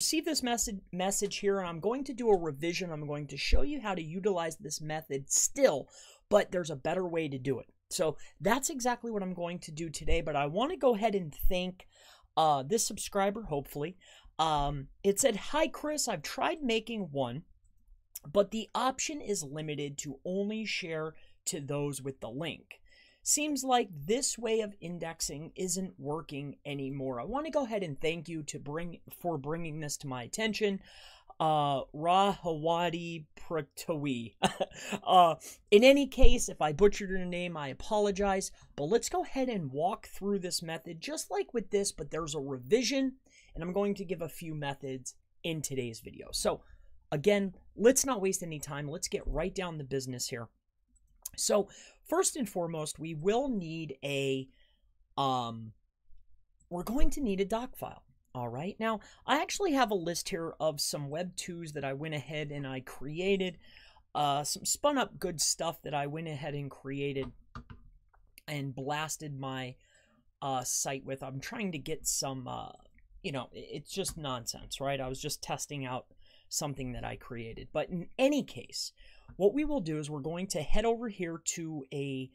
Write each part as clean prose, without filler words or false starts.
Receive this message here, and I'm going to do a revision. I'm going to show you how to utilize this method still, but there's a better way to do it. So that's exactly what I'm going to do today, but I want to go ahead and thank this subscriber, hopefully. It said, "Hi Chris, I've tried making one, but the option is limited to only share to those with the link. Seems like this way of indexing isn't working anymore. I want to go ahead and thank you for bringing this to my attention." Rahawadi Pratawi. In any case, if I butchered your name, I apologize, but let's go ahead and walk through this method just like with this, but there's a revision, and I'm going to give a few methods in today's video. So again, let's not waste any time. Let's get right down the business here. So first and foremost, we will need a, we're going to need a doc file. All right. Now, I actually have a list here of some Web2s that I went ahead and I created, some spun up good stuff that I went ahead and created and blasted my site with. I'm trying to get some, you know, it's just nonsense, right? I was just testing out something that I created. But in any case, what we will do is we're going to head over here to a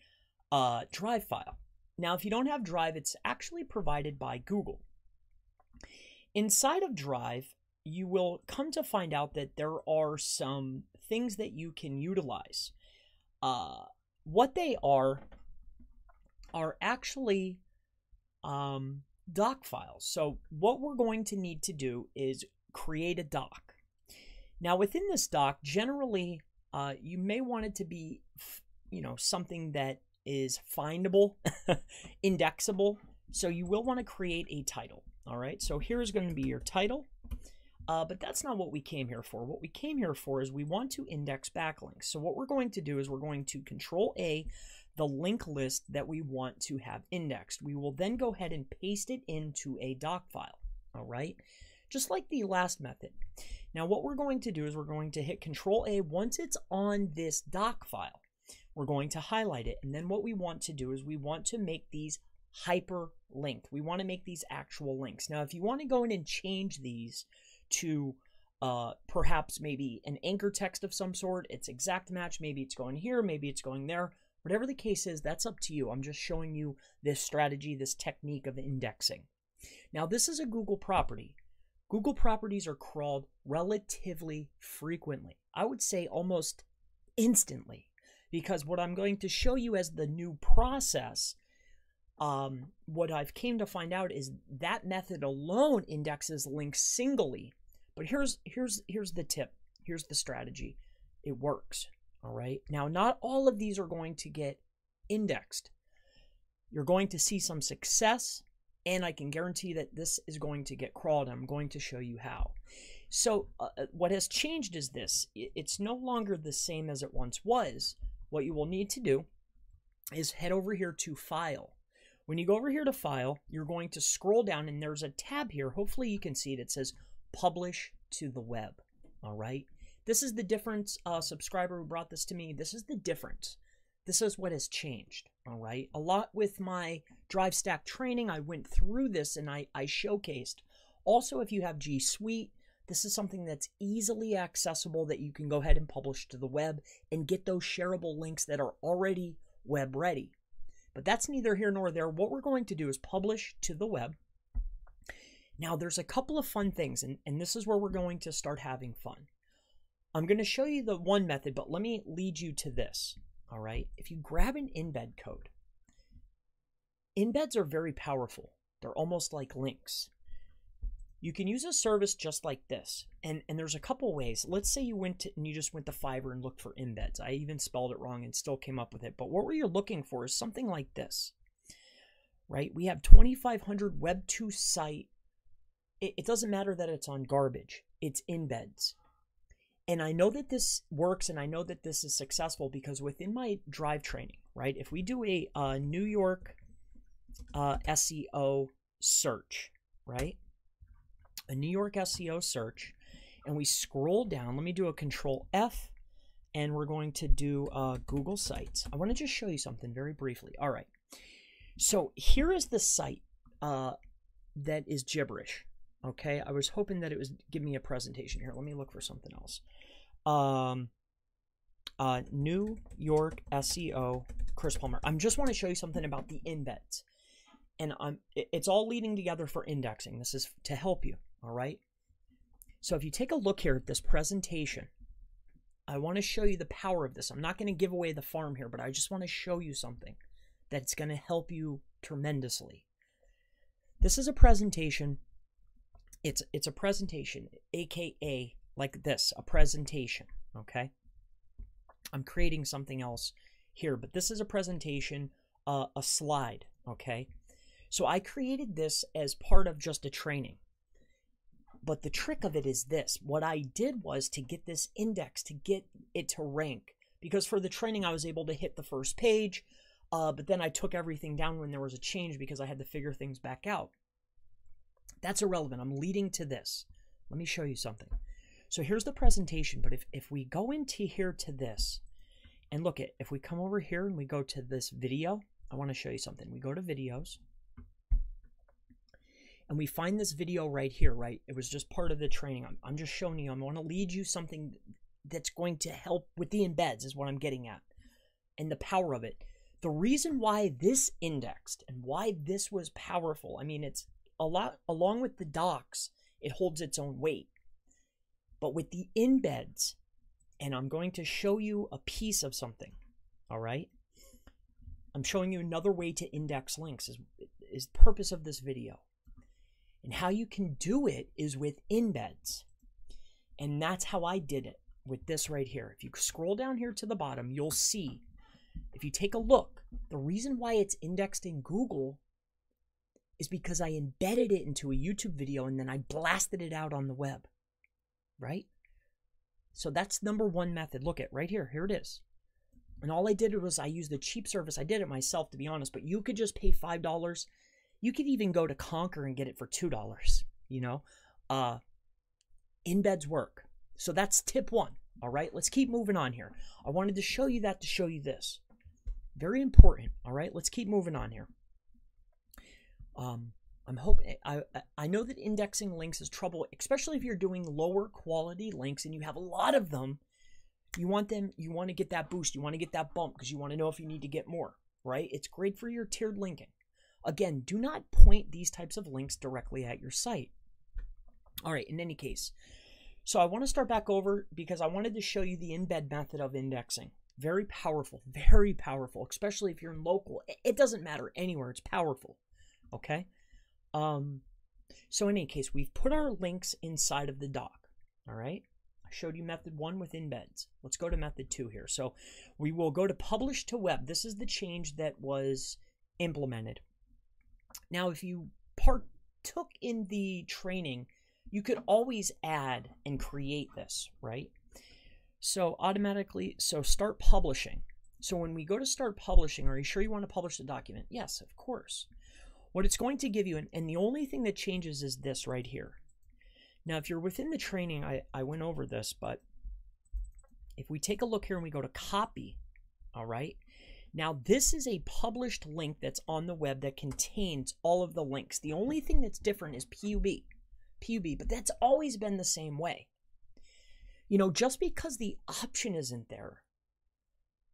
Drive file. Now, if you don't have Drive, it's actually provided by Google. Inside of Drive, you will come to find out that there are some things that you can utilize. What they are actually doc files. So what we're going to need to do is create a doc. Now, within this doc, generally, you may want it to be, you know, something that is findable, indexable. So you will want to create a title. All right. So here's going to be your title, but that's not what we came here for. What we came here for is we want to index backlinks. So what we're going to do is we're going to Control A, the link list that we want to have indexed. We will then go ahead and paste it into a doc file. All right. Just like the last method. Now, what we're going to do is we're going to hit Control A. Once it's on this doc file, we're going to highlight it. And then what we want to do is we want to make these hyperlinked. We want to make these actual links. Now, if you want to go in and change these to perhaps maybe an anchor text of some sort, it's exact match, maybe it's going here, maybe it's going there, whatever the case is, that's up to you. I'm just showing you this strategy, this technique of indexing. Now, this is a Google property. Google properties are crawled relatively frequently. I would say almost instantly, because what I'm going to show you as the new process, what I've came to find out is that method alone indexes links singly. But here's the tip. Here's the strategy. It works. All right. Now, not all of these are going to get indexed. You're going to see some success. And I can guarantee that this is going to get crawled. I'm going to show you how. So what has changed is this. It's no longer the same as it once was. What you will need to do is head over here to File. When you go over here to File, you're going to scroll down, and there's a tab here. Hopefully you can see it. It says Publish to the Web. All right. This is the difference. Subscriber who brought this to me, this is the difference. This is what has changed. All right. A lot with my Drive Stack training, I went through this and I showcased. Also, if you have G Suite, this is something that's easily accessible that you can go ahead and publish to the web and get those shareable links that are already web ready. But that's neither here nor there. What we're going to do is publish to the web. Now, there's a couple of fun things, and this is where we're going to start having fun. I'm going to show you the one method, but let me lead you to this. All right. If you grab an embed code, embeds are very powerful. They're almost like links. You can use a service just like this. And there's a couple ways. Let's say you went to, and you just went to Fiverr and looked for embeds. I even spelled it wrong and still came up with it. But what you're looking for is something like this, right? We have 2,500 Web2 site. It doesn't matter that it's on garbage. It's embeds. And I know that this works, and I know that this is successful because within my Drive training, right, if we do a New York SEO search, right, a New York SEO search, and we scroll down, let me do a Control F, and we're going to do Google Sites. I want to just show you something very briefly. All right. So here is the site that is gibberish. Okay, I was hoping that it was give me a presentation here. Let me look for something else. New York SEO, Chris Palmer. I just want to show you something about the embeds, and it's all leading together for indexing. This is to help you. All right. So if you take a look here at this presentation, I want to show you the power of this. I'm not going to give away the farm here, but I just want to show you something that's going to help you tremendously. This is a presentation. It's a presentation, AKA like this, a presentation. Okay. I'm creating something else here, but this is a presentation, a slide. Okay. So I created this as part of just a training, but the trick of it is this. What I did was to get this index, to get it to rank, because for the training, I was able to hit the first page. But then I took everything down when there was a change because I had to figure things back out. That's irrelevant. I'm leading to this. Let me show you something. So here's the presentation, but if we go into here to this and look at, if we come over here and we go to this video, I want to show you something. We go to videos and we find this video right here, right? It was just part of the training. I'm just showing you, I want to lead you something that's going to help with the embeds is what I'm getting at and the power of it. The reason why this indexed and why this was powerful, I mean, it's a lot, along with the docs, it holds its own weight. But with the embeds, and I'm going to show you a piece of something, all right? I'm showing you another way to index links is the purpose of this video. And how you can do it is with embeds. And that's how I did it with this right here. If you scroll down here to the bottom, you'll see, if you take a look, the reason why it's indexed in Google is because I embedded it into a YouTube video and then I blasted it out on the web. Right? So that's number one method. Look at right here. Here it is. And all I did was I used the cheap service. I did it myself, to be honest, but you could just pay $5. You could even go to Conquer and get it for $2, you know, embeds work. So that's tip one. All right, let's keep moving on here. I wanted to show you that to show you this. Very important. All right, let's keep moving on here. I'm hoping, I know that indexing links is trouble, especially if you're doing lower quality links and you have a lot of them. You want to get that boost. You want to get that bump because you want to know if you need to get more, right? It's great for your tiered linking. Again, do not point these types of links directly at your site. All right, in any case. So I want to start back over because I wanted to show you the embed method of indexing. Very powerful, especially if you're in local. It doesn't matter anywhere. It's powerful, okay? So in any case, we've put our links inside of the doc. All right. I showed you method one with embeds. Let's go to method two here. So we will go to publish to web. This is the change that was implemented. Now, if you partook in the training, you could always add and create this, right? So automatically, so start publishing. So when we go to start publishing, are you sure you want to publish the document? Yes, of course. What it's going to give you, and the only thing that changes is this right here. Now, if you're within the training, I went over this, but if we take a look here and we go to copy, all right? Now, this is a published link that's on the web that contains all of the links. The only thing that's different is PUB, but that's always been the same way. You know, just because the option isn't there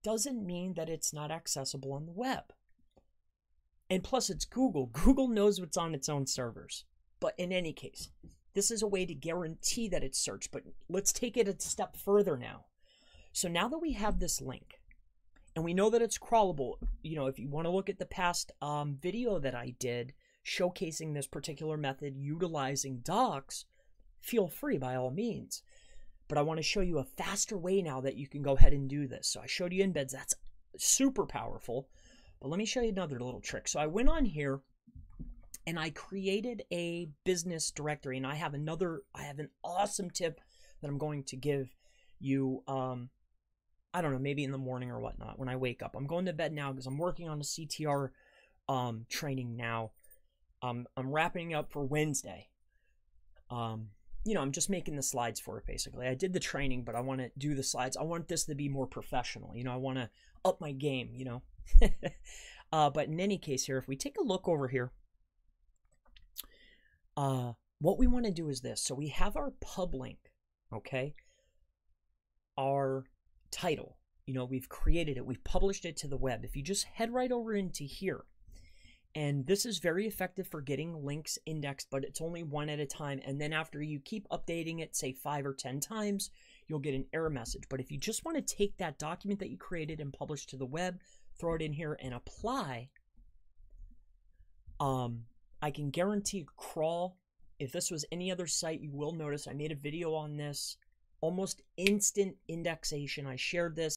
doesn't mean that it's not accessible on the web. And plus it's Google. Google knows what's on its own servers. But in any case, this is a way to guarantee that it's searched. But let's take it a step further now. So now that we have this link and we know that it's crawlable, you know, if you want to look at the past video that I did showcasing this particular method utilizing docs, feel free by all means. But I want to show you a faster way now that you can go ahead and do this. So I showed you embeds. That's super powerful. But let me show you another little trick. So I went on here and I created a business directory, and I have an awesome tip that I'm going to give you. I don't know, maybe in the morning or whatnot when I wake up. I'm going to bed now because I'm working on a CTR training now. I'm wrapping up for Wednesday. You know, I'm just making the slides for it basically. I did the training, but I want to do the slides. I want this to be more professional. You know, I want to up my game, you know. But in any case here, if we take a look over here, what we want to do is this. So we have our pub link, okay? Our title, you know, we've created it, we've published it to the web. If you just head right over into here, and this is very effective for getting links indexed, but it's only one at a time. And then after you keep updating it, say 5 or 10 times, you'll get an error message. But if you just want to take that document that you created and publish to the web, throw it in here and apply, I can guarantee crawl. If this was any other site, you will notice I made a video on this. Almost instant indexation. I shared this.